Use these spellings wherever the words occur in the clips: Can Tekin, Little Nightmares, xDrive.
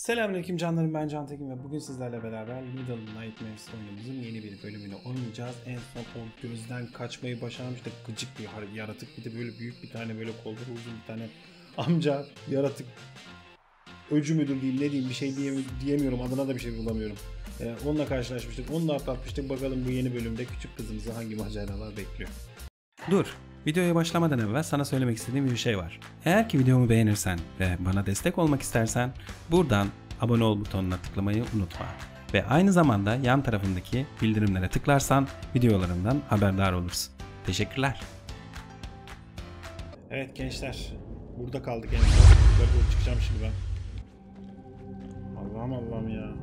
Selamünaleyküm canlarım, ben Can Tekin ve bugün sizlerle beraber Little Nightmares oyunumuzun yeni bir bölümünü oynayacağız. En son o gözden kaçmayı başarmıştık. Gıcık bir yaratık, bir de böyle büyük bir tane, böyle kolları uzun bir tane amca yaratık. Öcü müdür değil, ne diyeyim, bir şey diyemiyorum, adına da bir şey bulamıyorum. Onunla karşılaşmıştık, onunla atlatmıştık. Bakalım bu yeni bölümde küçük kızımızı hangi maceralar bekliyor. Dur. Videoya başlamadan evvel sana söylemek istediğim bir şey var. Eğer ki videomu beğenirsen ve bana destek olmak istersen buradan abone ol butonuna tıklamayı unutma. Ve aynı zamanda yan tarafındaki bildirimlere tıklarsan videolarımdan haberdar olursun. Teşekkürler. Evet gençler, burada kaldık gençler. Burada çıkacağım şimdi ben. Allah'ım Allah'ım ya.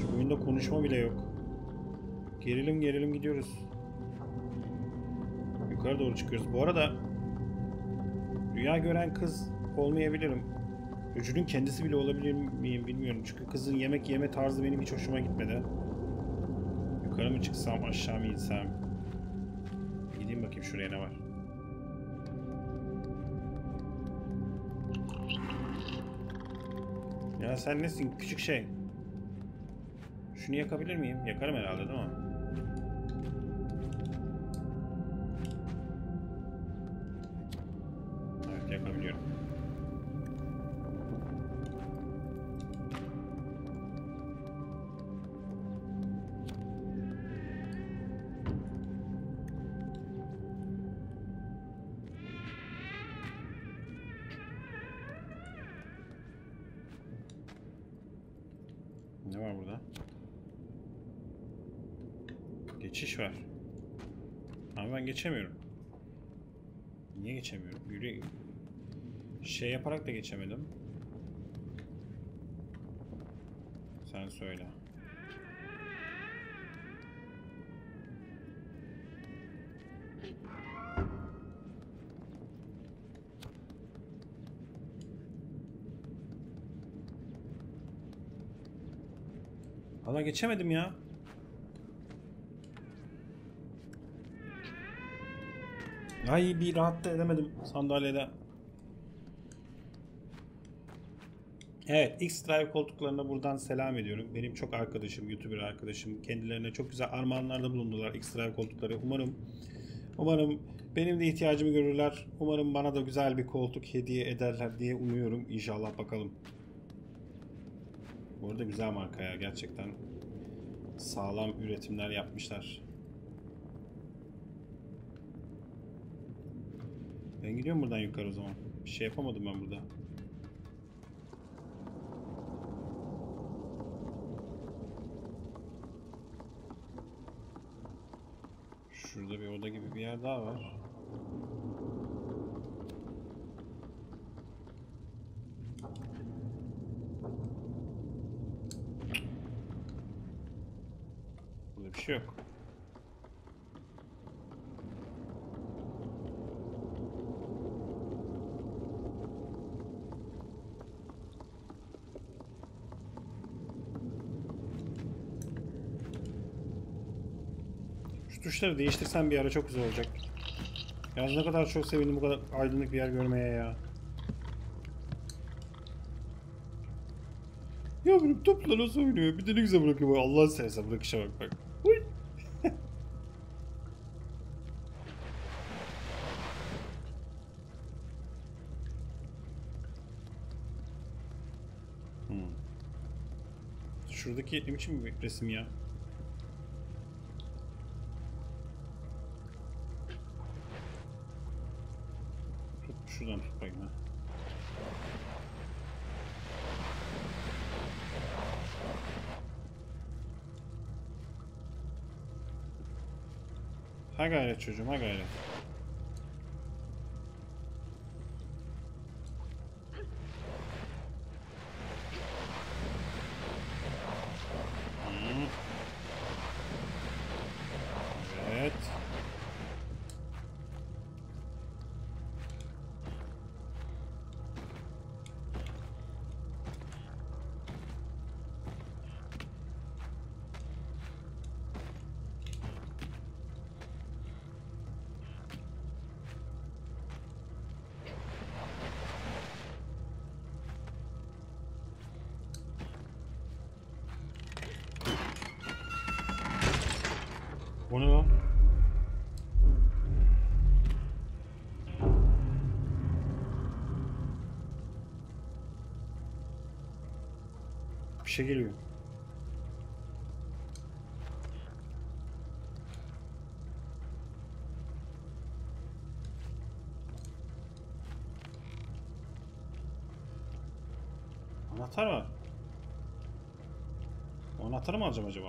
Şu oyunda konuşma bile yok. Gerilim gerilim gidiyoruz. Yukarı doğru çıkıyoruz. Bu arada rüya gören kız olmayabilirim. Öcünün kendisi bile olabilir miyim bilmiyorum. Çünkü kızın yemek yeme tarzı benim hiç hoşuma gitmedi. Yukarı mı çıksam, aşağı mı insem? Gideyim bakayım şuraya ne var. Ya sen nesin küçük şey? Şunu yakabilir miyim? Yakarım herhalde değil mi? Yapabiliyorum. Ne var burada? Geçiş var. Ama ben geçemiyorum. Niye geçemiyorum? Yürü. Şey yaparak da geçemedim. Sen söyle. Vallahi geçemedim ya. Ay bir rahat da edemedim sandalyede. Evet, xDrive koltuklarına buradan selam ediyorum. Benim çok arkadaşım, YouTuber arkadaşım, kendilerine çok güzel armağanlarda bulundular xDrive koltukları. Umarım benim de ihtiyacımı görürler. Umarım bana da güzel bir koltuk hediye ederler diye umuyorum. İnşallah bakalım. Bu arada güzel marka ya, gerçekten sağlam üretimler yapmışlar. Ben gidiyorum buradan yukarı o zaman. Bir şey yapamadım ben burada. Şurada bir oda gibi bir yer daha var. Burada bir şey yok. Tuşları değiştirsem bir ara çok güzel olacak. Yalnız ne kadar çok sevindim bu kadar aydınlık bir yer görmeye ya. Ya benim topla nasıl oynuyor? Bir de ne güzel bırakıyor. Allah'ın seversen bırakışa bak bak. Şuradaki ne biçim bir resim ya? Şuradan tut bakayım ha. Ha gayret çocuğum, ha gayret. O ne lan? Bir şey geliyor. Anahtar var. O anahtarı mı alacağım acaba?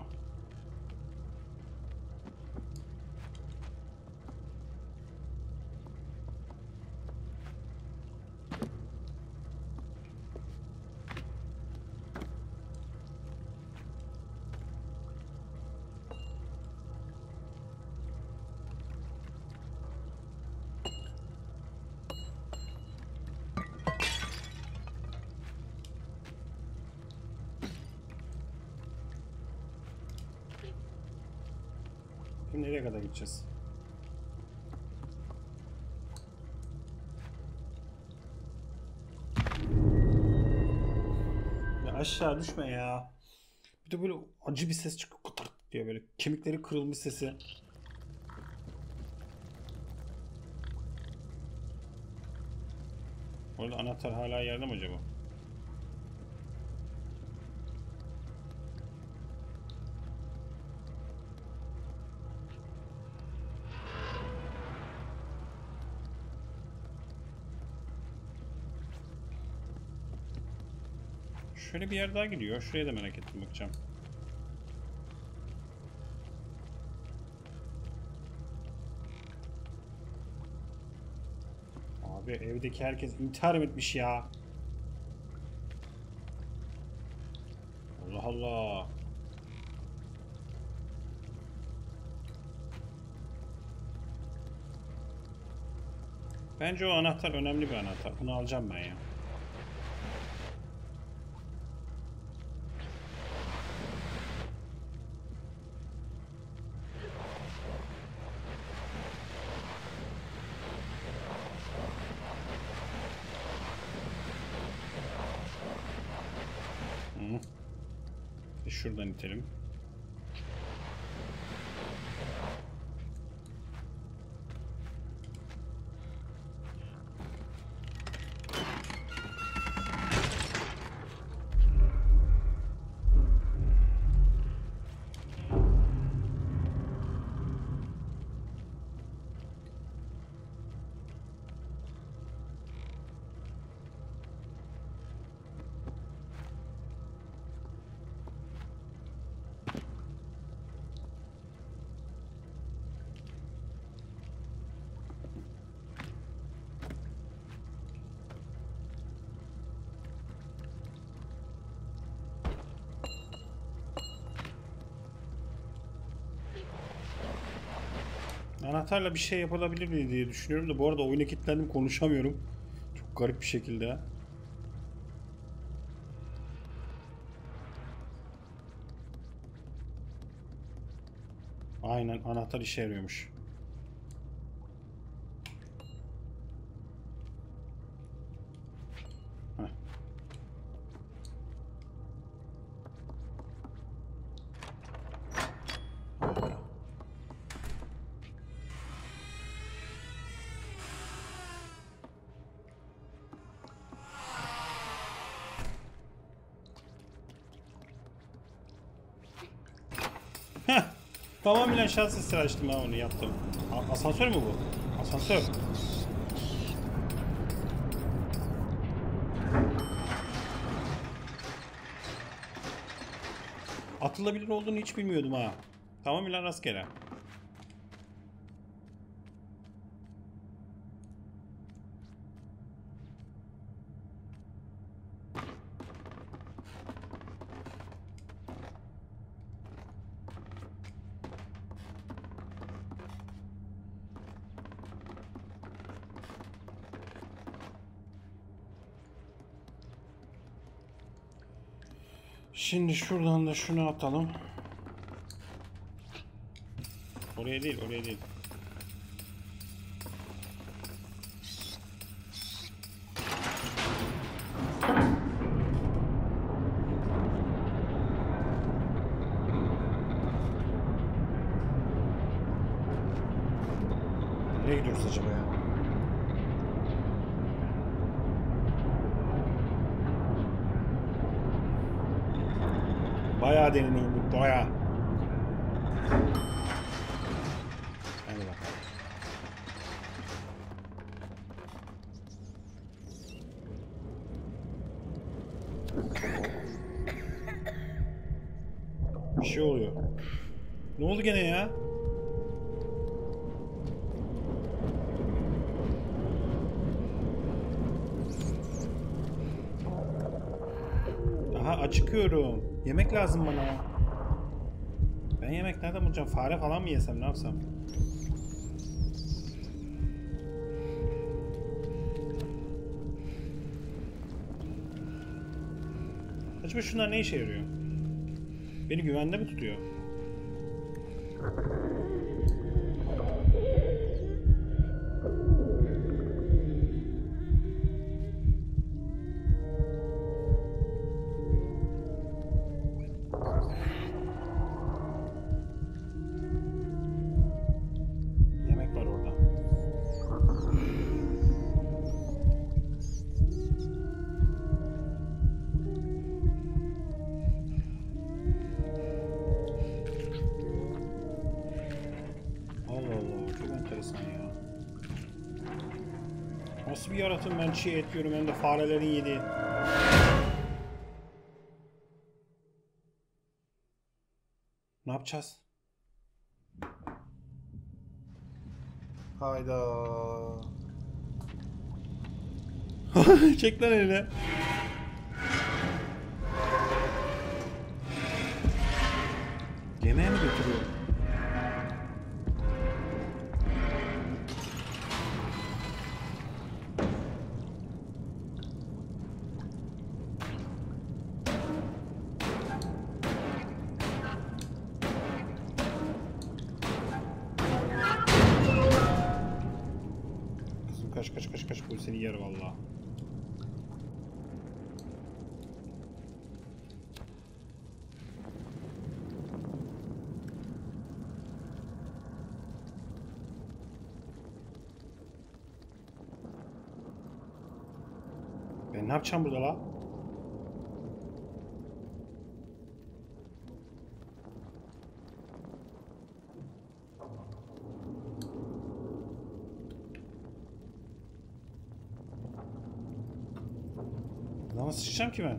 Nereye kadar gideceğiz? Ya aşağı düşme ya. Bir de böyle acı bir ses çıkıyor kıtırt diye, böyle kemikleri kırılmış sesi. Orada anahtar hala yerde mi acaba? Şöyle bir yer daha gidiyor. Şuraya da merak ettim, bakacağım. Abi evdeki herkes intihar etmiş ya. Allah Allah. Bence o anahtar önemli bir anahtar. Bunu alacağım ben ya. Şuradan itelim. Anahtarla bir şey yapılabilir mi diye düşünüyorum da bu arada oyuna kilitlendim, konuşamıyorum. Çok garip bir şekilde. Aynen, anahtar işe yarıyormuş. Tamamen şans eseri açtım ha, onu yaptım. Asansör mü bu? Asansör. Atılabilir olduğunu hiç bilmiyordum ha. Tamamen rastgele. Şimdi şuradan da şunu atalım. Oraya değil, oraya değil. Nereye gidiyoruz acaba ya? Bayağı derine indik, bayağı. Hadi bakalım. Bir şey oluyor. Ne oldu gene ya? Aha acıkıyorum. Yemek lazım bana. Ben yemek nereden bulacağım? Fare falan mı yesem? Ne yapsam? Acaba şunlar ne işe yarıyor? Beni güvende mi tutuyor? Ben çiğ et yiyorum, hem de farelerin yediği. Ne yapacağız? Hayda. Çek lan elini. Yemeğe mi götürüyor? Seni yer vallahi. Ben ne yapacağım burada la? Nasıl çıkacağım ki ben?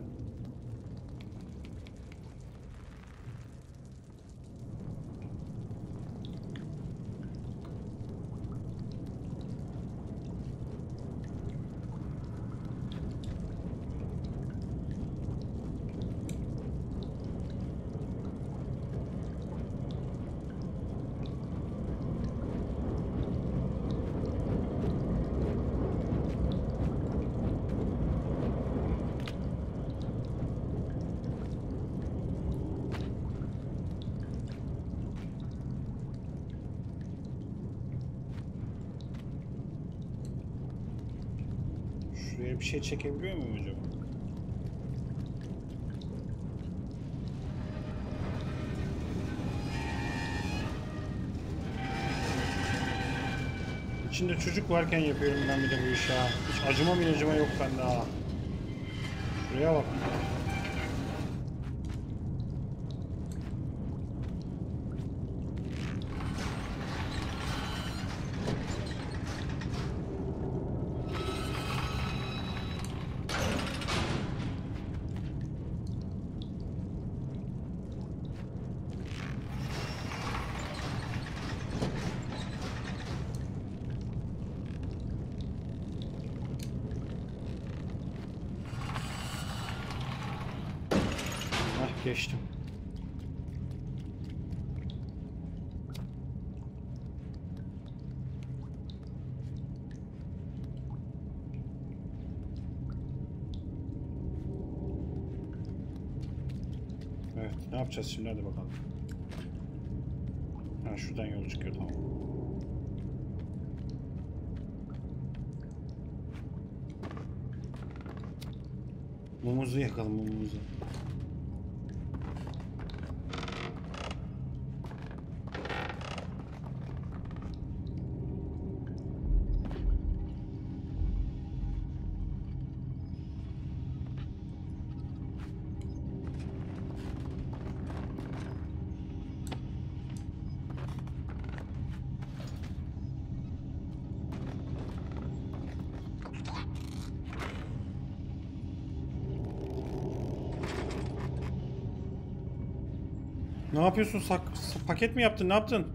Bir şey çekebiliyor muyum acaba? İçinde çocuk varken yapıyorum ben bir de bu işi ha. Hiç acıma minacıma yok bende ha. Şuraya bak. Geçtim. Evet, ne yapacağız şimdi? Hadi bakalım. Ha, şuradan yol çıkıyor, tamam. Mumumuzu yakalım, mumumuzu. Ne yapıyorsun? Paket mi yaptın? Ne yaptın?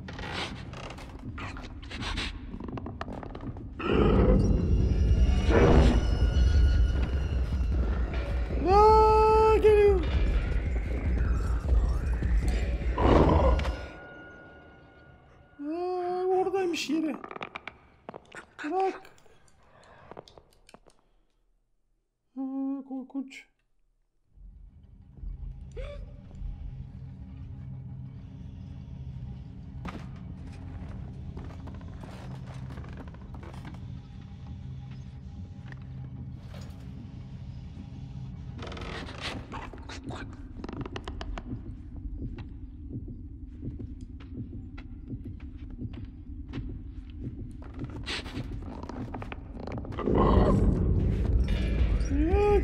Geliyor. Oradaymış yeri. Bak. Korkunç.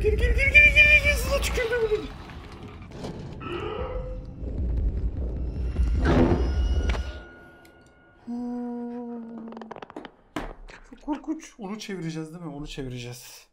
Gir sana tükürdüm. Çok korkunç. Onu çevireceğiz değil mi? Onu çevireceğiz.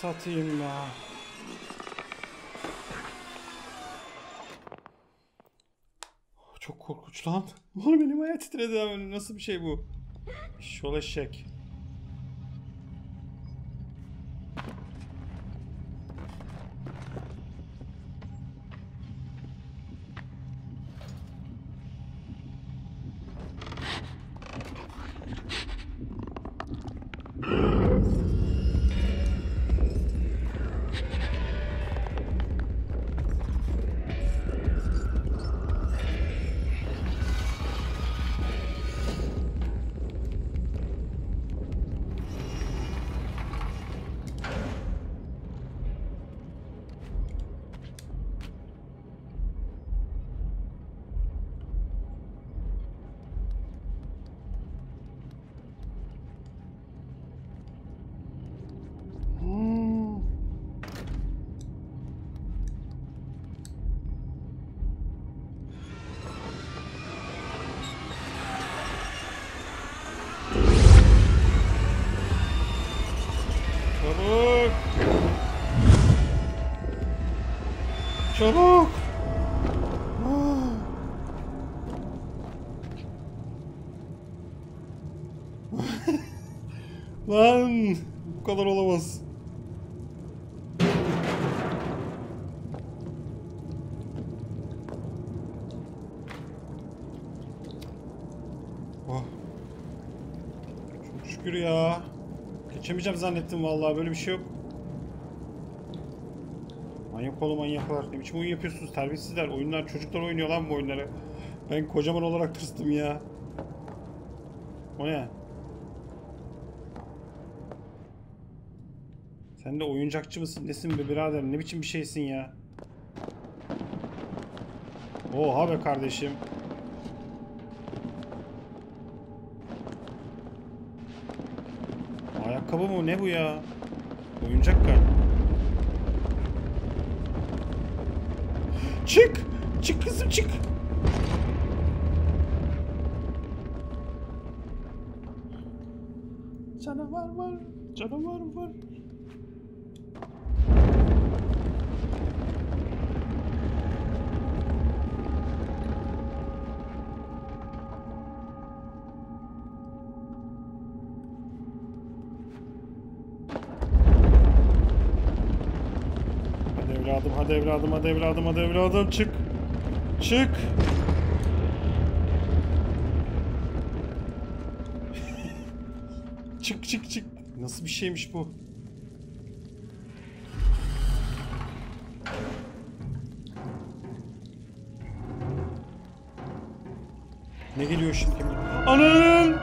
Satayım ya. Çok korkunç lan. Oğlum benim ayağı titredi. Nasıl bir şey bu? Şol eşek. Çabuk! Lan! Bu kadar olamaz. Oh. Çok şükür ya. Geçemeyeceğim zannettim vallahi, böyle bir şey yok. Manyak oğlu manyaklar. Ne biçim oyun yapıyorsunuz terbiyesizler? Oyunlar, çocuklar oynuyor lan bu oyunları. Ben kocaman olarak tırstım ya. O ne? Sen de oyuncakçı mısın? Nesin be birader? Ne biçim bir şeysin ya? Oha be kardeşim. Ayakkabı mı? Ne bu ya? Oyuncak kar. Çık! Çık kızım çık! Canavar var! Canavar var! Hadi evladım çık. Çık. Çık çık çık. Nasıl bir şeymiş bu? Ne geliyor şimdi? Anam!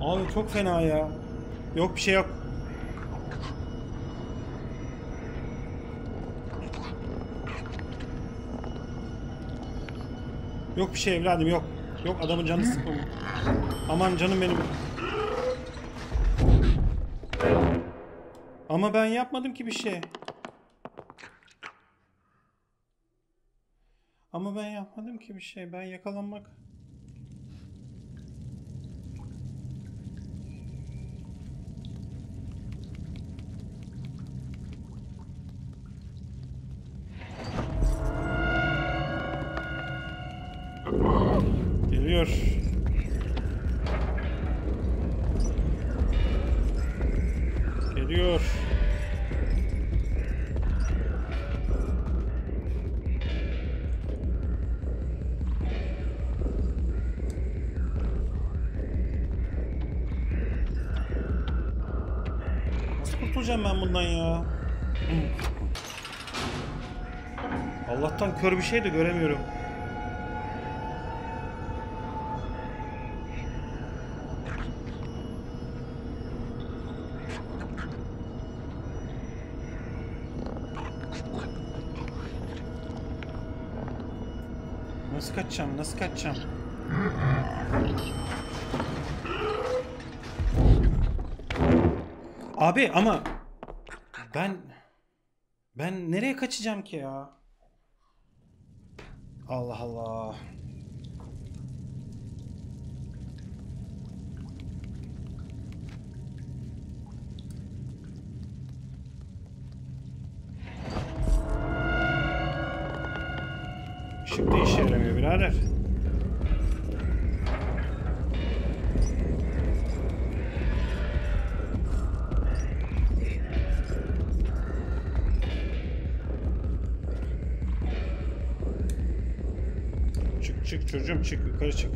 Abi çok fena ya. Yok bir şey yok. Yok bir şey evladım yok. Yok adamın canı sıkma. Aman canım benim. Ama ben yapmadım ki bir şey. Ama ben yapmadım ki bir şey. Ben yakalanmak... Geliyor. Nasıl kurtulacağım ben bundan ya? Allah'tan kör bir şey de göremiyorum. Nasıl kaçacağım? Nasıl kaçacağım? Abi ama ben nereye kaçacağım ki ya? Allah Allah. Işık da işe yaramıyor birader. Çık çık çocuğum çık yukarı çık.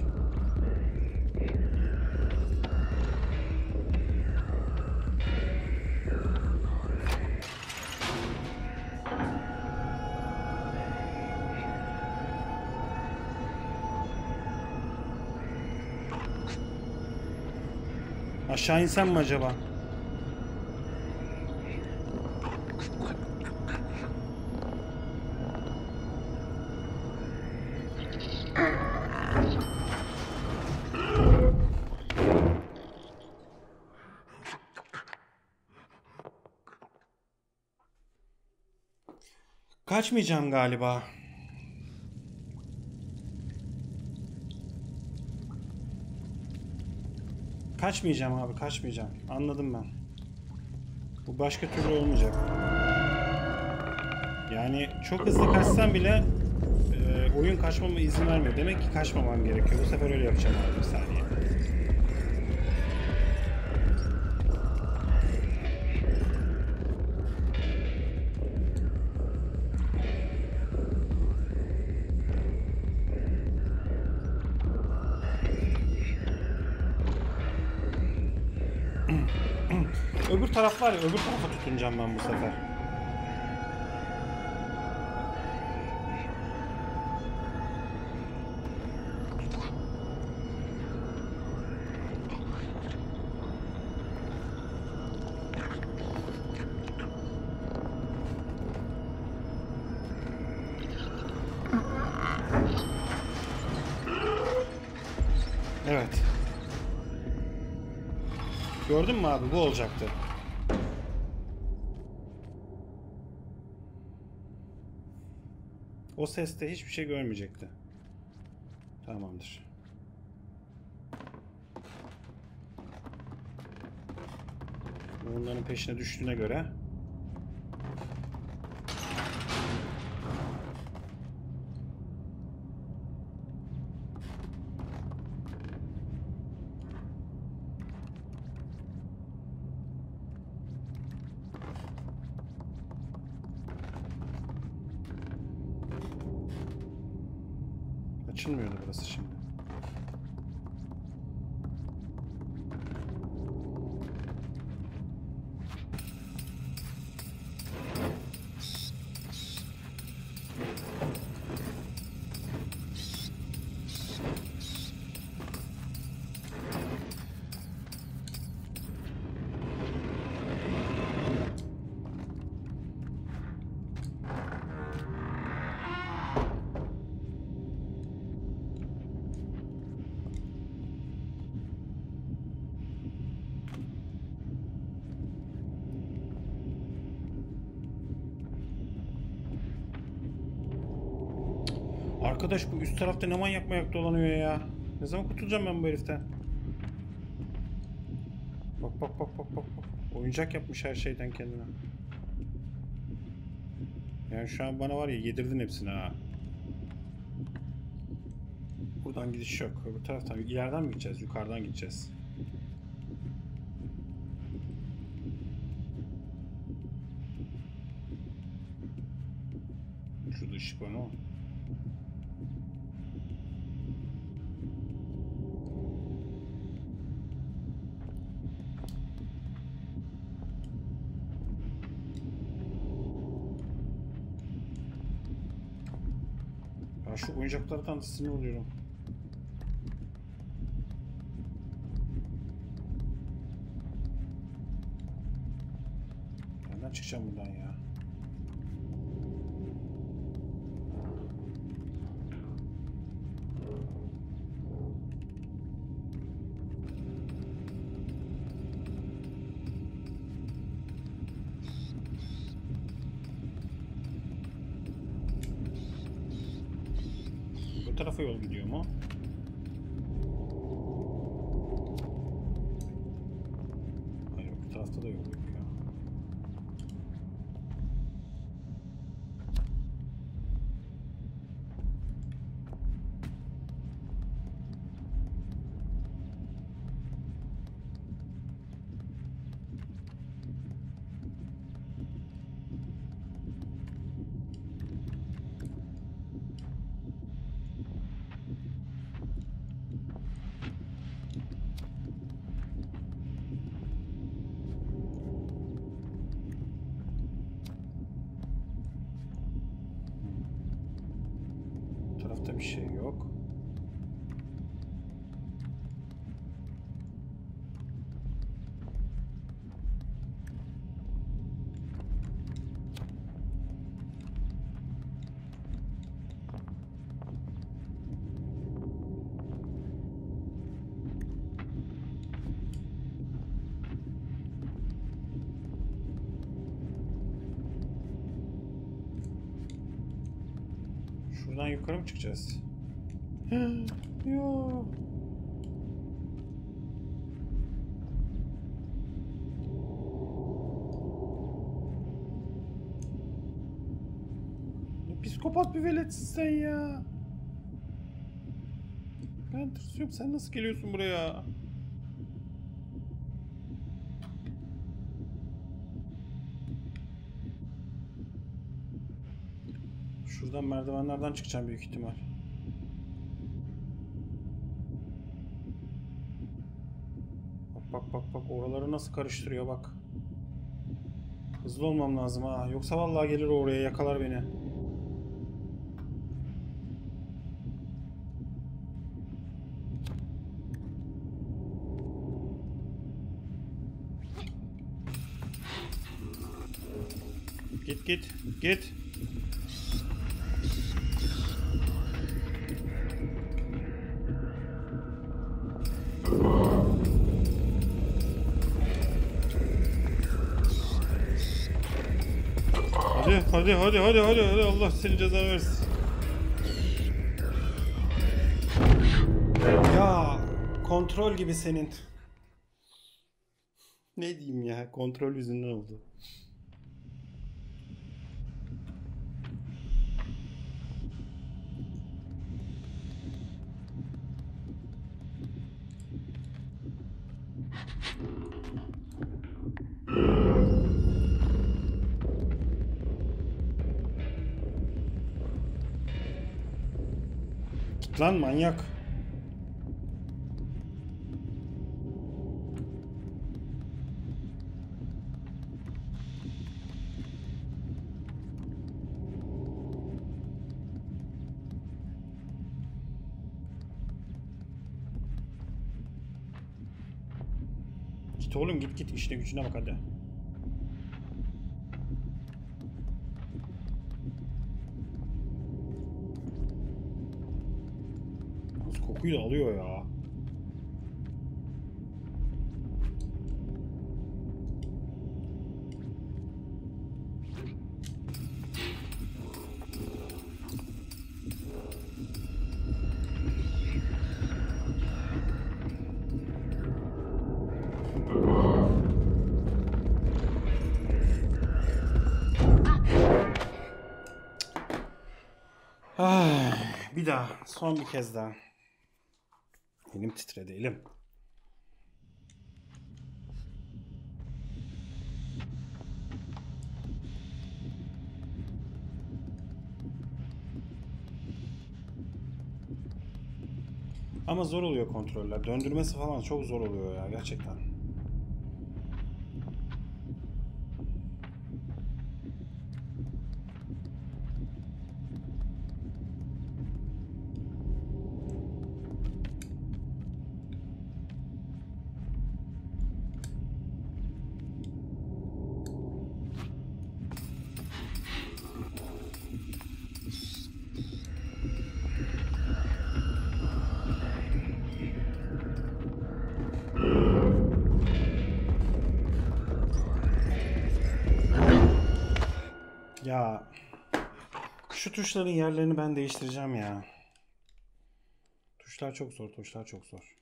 Aşağı insan mı acaba? Kaçmayacağım galiba. Kaçmayacağım abi, kaçmayacağım. Anladım ben. Bu başka türlü olmayacak. Yani çok hızlı kaçsam bile oyun kaçmama izin vermiyor. Demek ki kaçmamam gerekiyor. Bu sefer öyle yapacağım abi, bir saniye. Öbür taraf var ya, öbür tarafa tutunacağım ben bu sefer. Evet. Gördün mü abi, bu olacaktı. O seste hiçbir şey görmeyecekti. Tamamdır. Onların peşine düştüğüne göre açılmıyordu burası şimdi. Arkadaş bu üst tarafta ne manyak dolanıyor ya. Ne zaman kurtulacağım ben bu heriften? Bak bak bak bak bak. Oyuncak yapmış her şeyden kendine. Yani şu an bana var ya yedirdin hepsini ha. Buradan gidiş yok. Öbür taraftan ileriden mi gideceğiz? Yukarıdan gideceğiz. Şurada ışık var ne o? Şu oyuncaklardan sinir oluyorum. Nereden çıkacağım buradan ya? Bu tarafa yol gidiyor mu? Hayır, bu tarafta da yol yok ya. Bir şey yok. Buradan yukarı mı çıkacağız? Yoo. Ne psikopat bir veletsin sen ya. Ben tırsıyorum. Sen nasıl geliyorsun buraya? Şuradan merdivenlerden çıkacağım büyük ihtimal. Bak bak bak bak, oraları nasıl karıştırıyor bak. Hızlı olmam lazım ha, yoksa vallahi gelir oraya yakalar beni. Git git git. Hadi hadi hadi hadi hadi, Allah seni ceza versin. Ya kontrol gibi senin. Ne diyeyim ya, kontrol yüzünden oldu. Git lan manyak. Oğlum git git, işine gücüne bak hadi. Kokuyu da alıyor ya. Bir daha, son bir kez daha. Elim titredi, elim. Ama zor oluyor kontroller. Döndürmesi falan çok zor oluyor ya gerçekten. Ya şu tuşların yerlerini ben değiştireceğim ya. Tuşlar çok zor, tuşlar çok zor.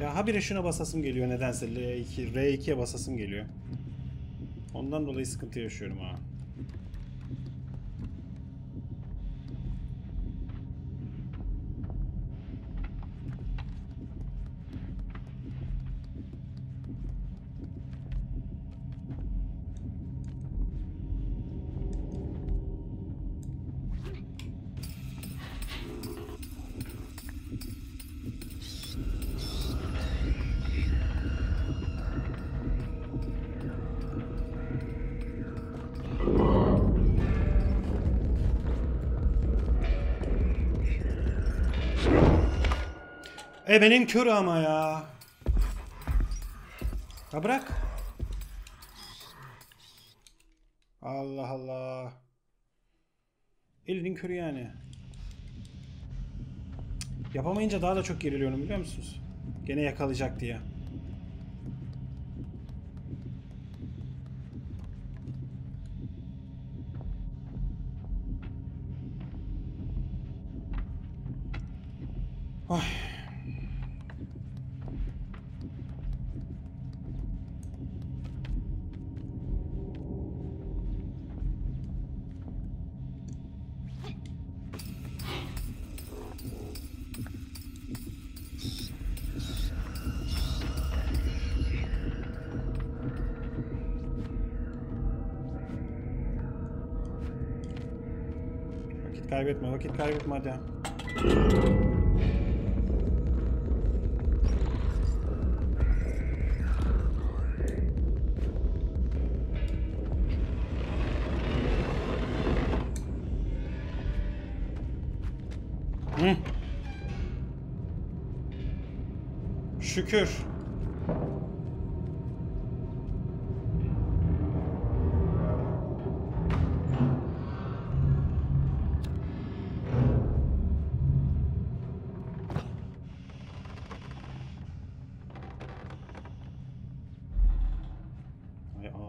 Ya habire şuna basasım geliyor nedense, R2'ye basasım geliyor. Ondan dolayı sıkıntı yaşıyorum ha. Benim körü ama ya. Ya bırak. Allah Allah. Elinin körü yani. Yapamayınca daha da çok geriliyorum biliyor musunuz? Gene yakalayacak diye. Ay. Kaybetme, vakit kaybetme hadi. Şükür.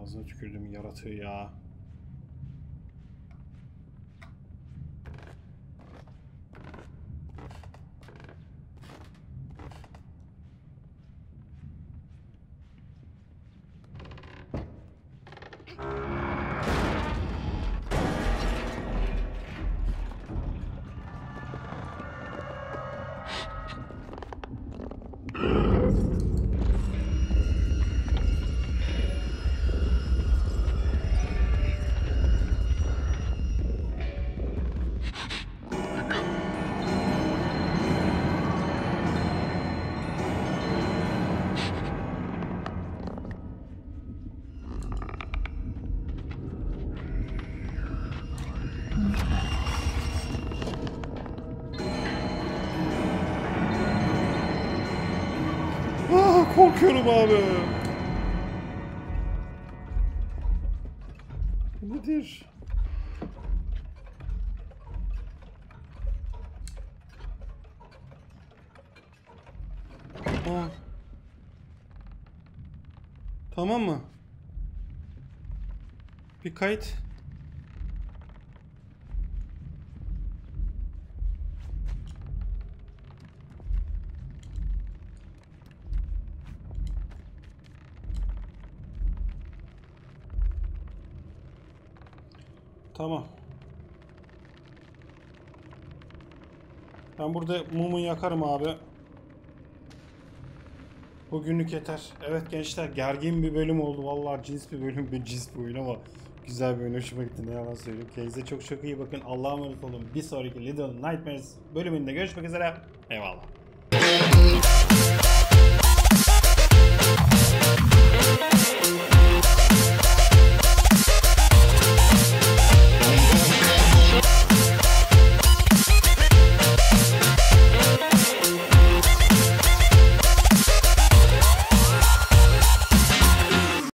Ağzına tükürdüm yaratığı ya. Çok korkuyorum abi. Nedir? Aa. Tamam mı? Bir kayıt. Tamam. Ben burada mumu yakarım abi. Bugünlük yeter. Evet gençler, gergin bir bölüm oldu. Vallahi cins bir bölüm, bir cins bir oyun ama güzel bir oyun, hoşuma gitti. Ne yalan söyleyeyim. Kendinize çok çok iyi bakın. Allah'a emanet olun. Bir sonraki Little Nightmares bölümünde görüşmek üzere. Eyvallah.